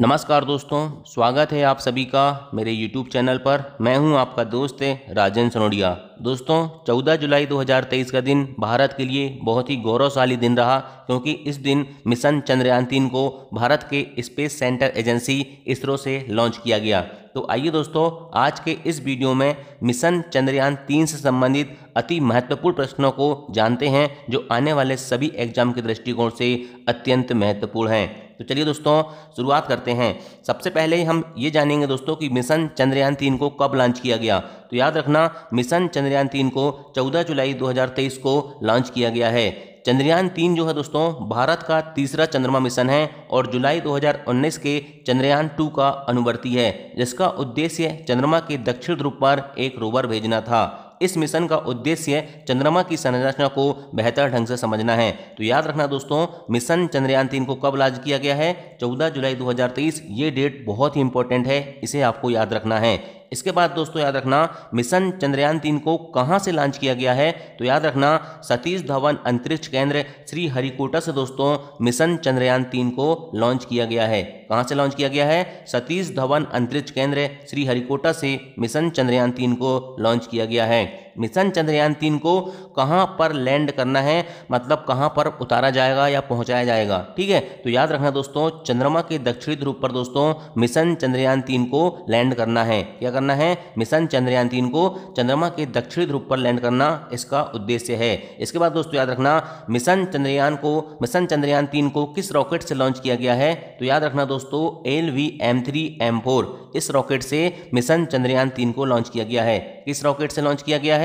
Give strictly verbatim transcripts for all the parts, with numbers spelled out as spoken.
नमस्कार दोस्तों, स्वागत है आप सभी का मेरे यूट्यूब चैनल पर। मैं हूं आपका दोस्त है राजेंद्र सनोडिया। दोस्तों, चौदह जुलाई दो हज़ार तेईस का दिन भारत के लिए बहुत ही गौरवशाली दिन रहा, क्योंकि इस दिन मिशन चंद्रयान तीन को भारत के स्पेस सेंटर एजेंसी इसरो से लॉन्च किया गया। तो आइए दोस्तों, आज के इस वीडियो में मिशन चंद्रयान तीन से संबंधित अति महत्वपूर्ण प्रश्नों को जानते हैं, जो आने वाले सभी एग्जाम के दृष्टिकोण से अत्यंत महत्वपूर्ण हैं। तो चलिए दोस्तों, शुरुआत करते हैं। सबसे पहले हम ये जानेंगे दोस्तों कि मिशन चंद्रयान तीन को कब लॉन्च किया गया। तो याद रखना, मिशन चंद्रयान तीन को चौदह जुलाई दो हज़ार तेईस को लॉन्च किया गया है। चंद्रयान तीन जो है दोस्तों, भारत का तीसरा चंद्रमा मिशन है और जुलाई दो हज़ार उन्नीस के चंद्रयान टू का अनुवर्ती है, जिसका उद्देश्य चंद्रमा के दक्षिण ध्रुव पर एक रोवर भेजना था। इस मिशन का उद्देश्य चंद्रमा की संरचना को बेहतर ढंग से समझना है। तो याद रखना दोस्तों, मिशन चंद्रयान तीन को कब लॉन्च किया गया है, चौदह जुलाई दो हज़ार तेईस। ये डेट बहुत ही इंपॉर्टेंट है, इसे आपको याद रखना है। इसके बाद दोस्तों याद रखना, मिशन चंद्रयान तीन को कहां से लॉन्च किया गया है। तो याद रखना, सतीश धवन अंतरिक्ष केंद्र श्रीहरिकोटा से दोस्तों मिशन चंद्रयान तीन को लॉन्च किया गया है। कहां से लॉन्च किया गया है, सतीश धवन अंतरिक्ष केंद्र श्रीहरिकोटा से मिशन चंद्रयान तीन को लॉन्च किया गया है। मिशन चंद्रयान तीन को कहां पर लैंड करना है, मतलब कहां पर उतारा जाएगा या पहुंचाया जाएगा, ठीक है। तो याद रखना दोस्तों, चंद्रमा के दक्षिणी ध्रुव पर दोस्तों मिशन चंद्रयान तीन को लैंड करना है। क्या करना है, मिशन चंद्रयान तीन को चंद्रमा के दक्षिणी ध्रुव पर लैंड करना, इसका उद्देश्य है। इसके बाद दोस्तों याद रखना, मिशन चंद्रयान को मिशन चंद्रयान तीन को किस रॉकेट से लॉन्च किया गया है। तो याद रखना दोस्तों, L V M three M four, इस रॉकेट से मिशन चंद्रयान तीन को लॉन्च किया गया है। किस रॉकेट से लॉन्च किया गया है,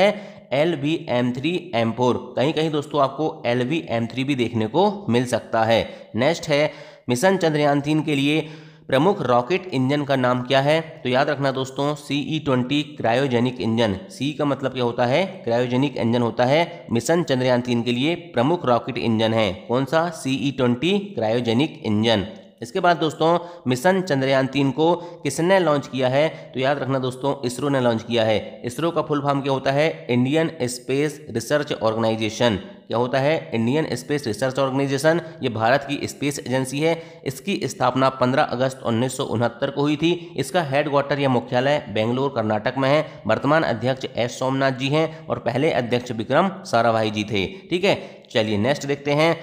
L V M three M four. कहीं कहीं दोस्तों आपको एल वी एम थ्री भी देखने को मिल सकता है। नेक्स्ट है, मिशन चंद्रयान तीन के लिए प्रमुख रॉकेट इंजन का नाम क्या है। तो याद रखना दोस्तों, CE twenty cryogenic engine. C का मतलब क्या होता है, क्रायोजेनिक इंजन होता है। मिशन चंद्रयान तीन के लिए प्रमुख रॉकेट इंजन है कौन सा, सीई ट्वेंटी क्रायोजेनिक इंजन। इसके बाद दोस्तों, मिशन चंद्रयान तीन को किसने लॉन्च किया है। तो याद रखना दोस्तों, इसरो ने लॉन्च किया है। इसरो का फुल फॉर्म क्या होता है, इंडियन स्पेस रिसर्च ऑर्गेनाइजेशन। क्या होता है, इंडियन स्पेस रिसर्च ऑर्गेनाइजेशन। ये भारत की स्पेस एजेंसी है। इसकी स्थापना पंद्रह अगस्त उन्नीस सौ उनहत्तर को हुई थी। इसका हेडक्वार्टर या मुख्यालय बेंगलोर कर्नाटक में है। वर्तमान अध्यक्ष एस सोमनाथ जी हैं और पहले अध्यक्ष विक्रम साराभाई जी थे, ठीक है। चलिए नेक्स्ट देखते हैं,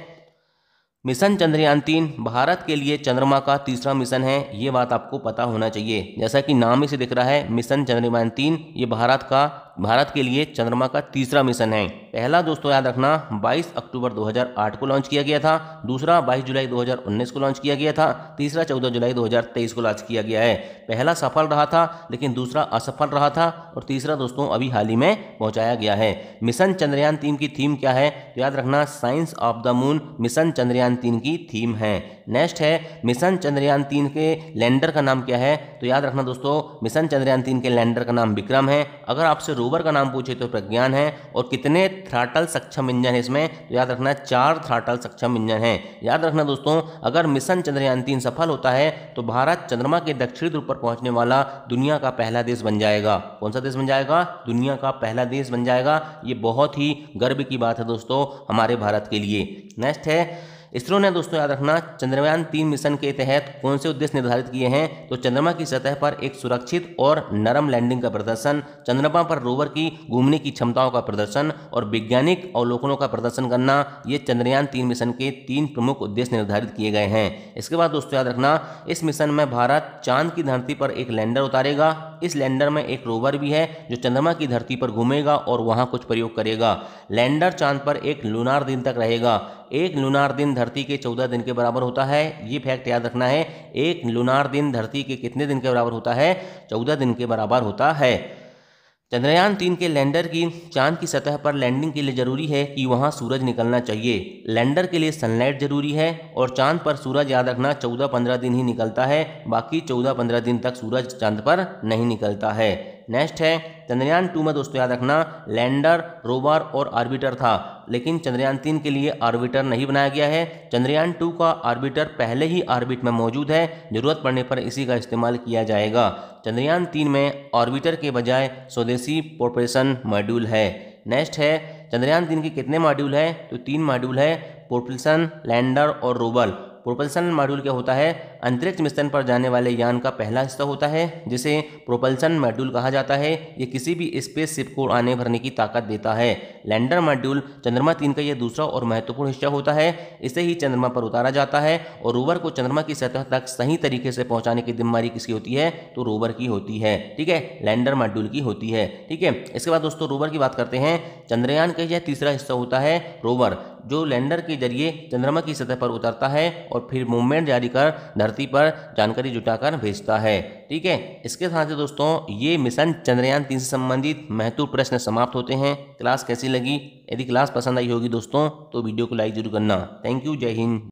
मिशन चंद्रयान तीन भारत के लिए चंद्रमा का तीसरा मिशन है। ये बात आपको पता होना चाहिए, जैसा कि नाम ही से दिख रहा है, मिशन चंद्रयान तीन ये भारत का भारत के लिए चंद्रमा का तीसरा मिशन है। पहला दोस्तों याद रखना, बाईस अक्टूबर दो हज़ार आठ को लॉन्च किया गया था। दूसरा बाईस जुलाई दो हज़ार उन्नीस को लॉन्च किया गया था। तीसरा चौदह जुलाई दो हज़ार तेईस को लॉन्च किया गया है। पहला सफल रहा था, लेकिन दूसरा असफल रहा था, और तीसरा दोस्तों अभी हाल ही में पहुंचाया गया है। मिशन चंद्रयान तीन की थीम क्या है, तो याद रखना, science of the moon mission Chandrayaan तीन की थीम है। नेक्स्ट है, मिशन चंद्रयान तीन के लैंडर का नाम क्या है। तो याद रखना दोस्तों, मिशन चंद्रयान तीन के लैंडर का नाम विक्रम है। अगर आपसे रोवर का नाम पूछे तो प्रज्ञान है। और कितने थ्राटल सक्षम इंजन है इसमें, तो याद रखना चार थ्राटल सक्षम इंजन है। याद रखना दोस्तों, अगर मिशन चंद्रयान तीन सफल होता है तो भारत चंद्रमा के दक्षिणी ध्रुव पर पहुंचने वाला दुनिया का पहला देश बन जाएगा। कौन सा देश बन जाएगा, दुनिया का पहला देश बन जाएगा। ये बहुत ही गर्व की बात है दोस्तों हमारे भारत के लिए। नेक्स्ट है, इसरो ने दोस्तों याद रखना चंद्रयान तीन मिशन के तहत कौन से उद्देश्य निर्धारित किए हैं। तो चंद्रमा की सतह पर एक सुरक्षित और नरम लैंडिंग का प्रदर्शन, चंद्रमा पर रोवर की घूमने की क्षमताओं का प्रदर्शन और वैज्ञानिक अवलोकनों का प्रदर्शन करना, ये चंद्रयान तीन मिशन के तीन प्रमुख उद्देश्य निर्धारित किए गए हैं। इसके बाद दोस्तों याद रखना, इस मिशन में भारत चांद की धरती पर एक लैंडर उतारेगा। इस लैंडर में एक रोवर भी है जो चंद्रमा की धरती पर घूमेगा और वहाँ कुछ प्रयोग करेगा। लैंडर चांद पर एक लूनार दिन तक रहेगा। एक लूनार दिन धरती के चौदह दिन के बराबर होता है। ये फैक्ट याद रखना है, एक लूनार दिन धरती के कितने दिन के बराबर होता है, चौदह दिन के बराबर होता है। चंद्रयान तीन के लैंडर की चांद की सतह पर लैंडिंग के लिए जरूरी है कि वहां सूरज निकलना चाहिए। लैंडर के लिए सनलाइट जरूरी है और चांद पर सूरज याद रखना चौदह पंद्रह दिन ही निकलता है। बाकी चौदह पंद्रह दिन तक सूरज चांद पर नहीं निकलता है। नेक्स्ट है, चंद्रयान टू में दोस्तों याद रखना लैंडर, रोवर और ऑर्बिटर था, लेकिन चंद्रयान तीन के लिए ऑर्बिटर नहीं बनाया गया है। चंद्रयान टू का ऑर्बिटर पहले ही ऑर्बिट में मौजूद है, जरूरत पड़ने पर इसी का इस्तेमाल किया जाएगा। चंद्रयान तीन में ऑर्बिटर के बजाय स्वदेशी प्रोपल्शन मॉड्यूल है। नेक्स्ट है, चंद्रयान तीन के कितने मॉड्यूल है, तो तीन मॉड्यूल है, प्रोपल्शन, लैंडर और रोवर। प्रोपल्सन मॉड्यूल क्या होता है, अंतरिक्ष मिशन पर जाने वाले यान का पहला हिस्सा होता है जिसे प्रोपल्सन मॉड्यूल कहा जाता है। ये किसी भी स्पेस शिप को आने भरने की ताकत देता है। लैंडर मॉड्यूल चंद्रमा तीन का यह दूसरा और महत्वपूर्ण हिस्सा होता है। इसे ही चंद्रमा पर उतारा जाता है और रोवर को चंद्रमा की सतह तक सही तरीके से पहुंचाने की जिम्मेदारी किसकी होती है, तो रोवर की होती है। ठीक है, लैंडर मॉड्यूल की होती है। ठीक है, इसके बाद दोस्तों रोवर की बात करते हैं। चंद्रयान का यह तीसरा हिस्सा होता है रोवर, जो लैंडर के जरिए चंद्रमा की सतह पर उतरता है और फिर मूवमेंट जारी कर धरती पर जानकारी जुटाकर भेजता है। ठीक है, इसके साथ ही दोस्तों ये मिशन चंद्रयान तीन से संबंधित महत्वपूर्ण प्रश्न समाप्त होते हैं। क्लास कैसी लगी? यदि क्लास पसंद आई होगी दोस्तों तो वीडियो को लाइक जरूर करना। थैंक यू, जय हिंद।